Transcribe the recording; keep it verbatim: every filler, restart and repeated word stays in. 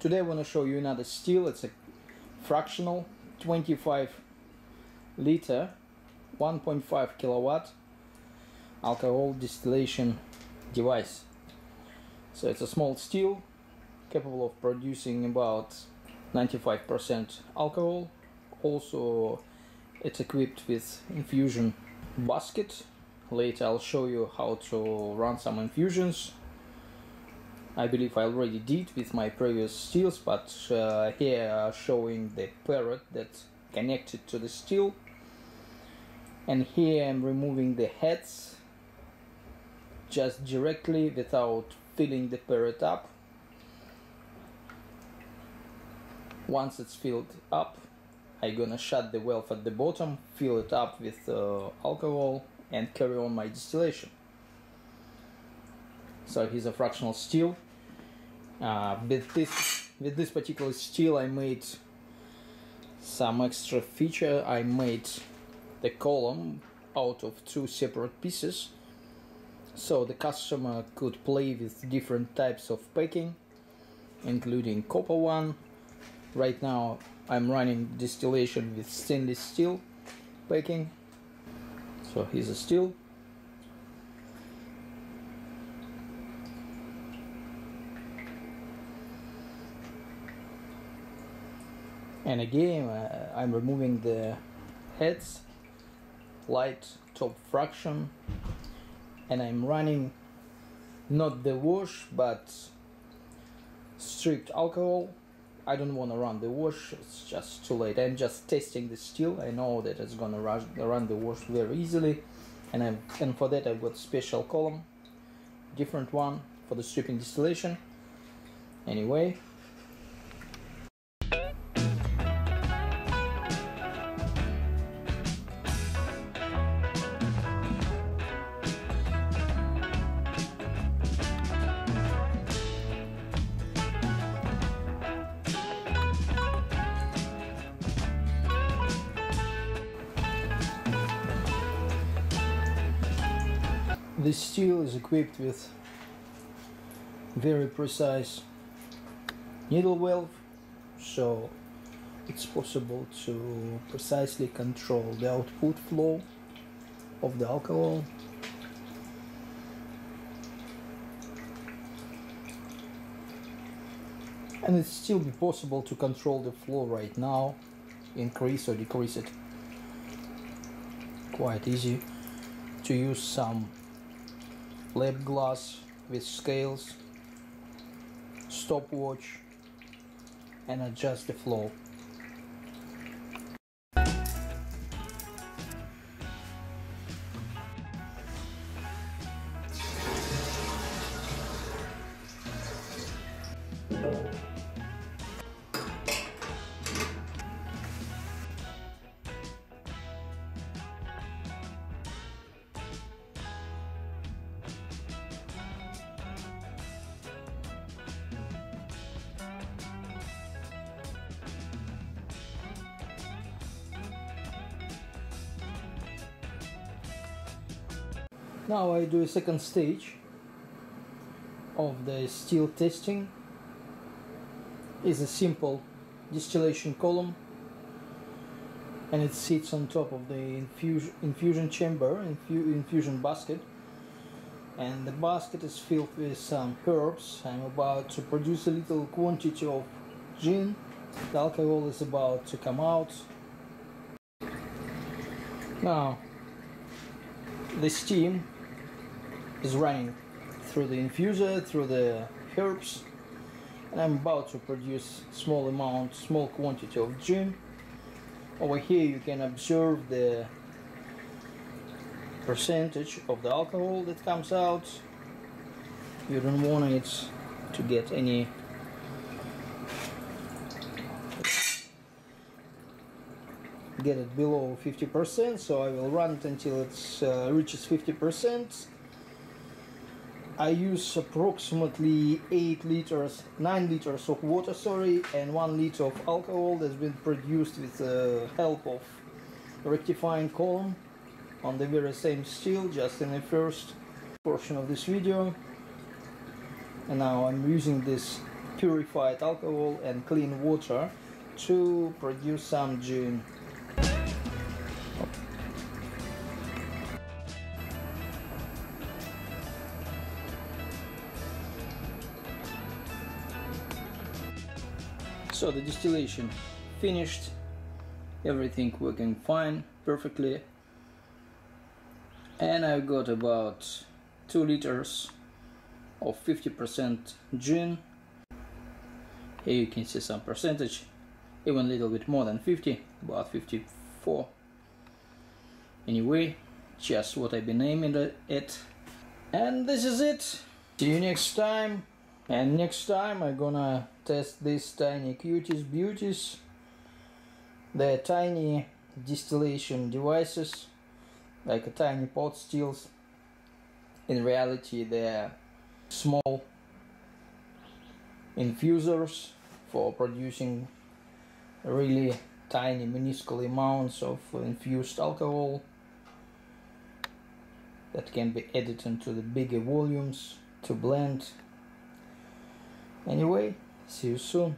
Today I want to show you another still. It's a fractional twenty-five liter one point five kilowatt alcohol distillation device. So it's a small still capable of producing about ninety-five percent alcohol. Also it's equipped with infusion basket. Later I'll show you how to run some infusions. I believe I already did with my previous stills, but uh, here are showing the parrot that's connected to the still. And here I'm removing the heads just directly without filling the parrot up. Once it's filled up, I'm gonna shut the valve at the bottom, fill it up with uh, alcohol and carry on my distillation. So here's a fractional still. Uh, with this with this particular still I made some extra feature. I made the column out of two separate pieces, so the customer could play with different types of packing, including copper one. Right now I'm running distillation with stainless steel packing. So here's a still. And again, uh, I'm removing the heads, light top fraction, and I'm running not the wash but stripped alcohol. I don't want to run the wash, it's just too late. I'm just testing the still. I know that it's gonna rush, run the wash very easily, and I'm and for that I've got special column, different one for the stripping distillation. Anyway. This still is equipped with very precise needle valve, so it's possible to precisely control the output flow of the alcohol. And it's still be possible to control the flow right now, increase or decrease it. Quite easy to use some lab glass with scales, stopwatch, and adjust the flow. Now I do a second stage of the still testing. It's a simple distillation column, and it sits on top of the infusion, infusion chamber, infu, infusion basket, and the basket is filled with some herbs. I'm about to produce a little quantity of gin. The alcohol is about to come out. Now the steam is running through the infuser, through the herbs, and I'm about to produce small amount, small quantity of gin. Over here you can observe the percentage of the alcohol that comes out. You don't want it to get any get it below fifty percent, so I will run it until it uh, reaches fifty percent. I use approximately eight liters, nine liters of water, sorry, and one liter of alcohol that's been produced with the help of rectifying column on the very same still, just in the first portion of this video. And now I'm using this purified alcohol and clean water to produce some gin. So the distillation finished, everything working fine, perfectly, and I've got about two liters of fifty percent gin. Here you can see some percentage, even a little bit more than fifty, about fifty-four. Anyway, just what I've been naming it. And this is it. See you next time. And next time I'm gonna test these tiny cuties beauties. They're tiny distillation devices, like a tiny pot stills. In reality, they're small infusers for producing really tiny minuscule amounts of infused alcohol that can be added into the bigger volumes to blend. Anyway, see you soon.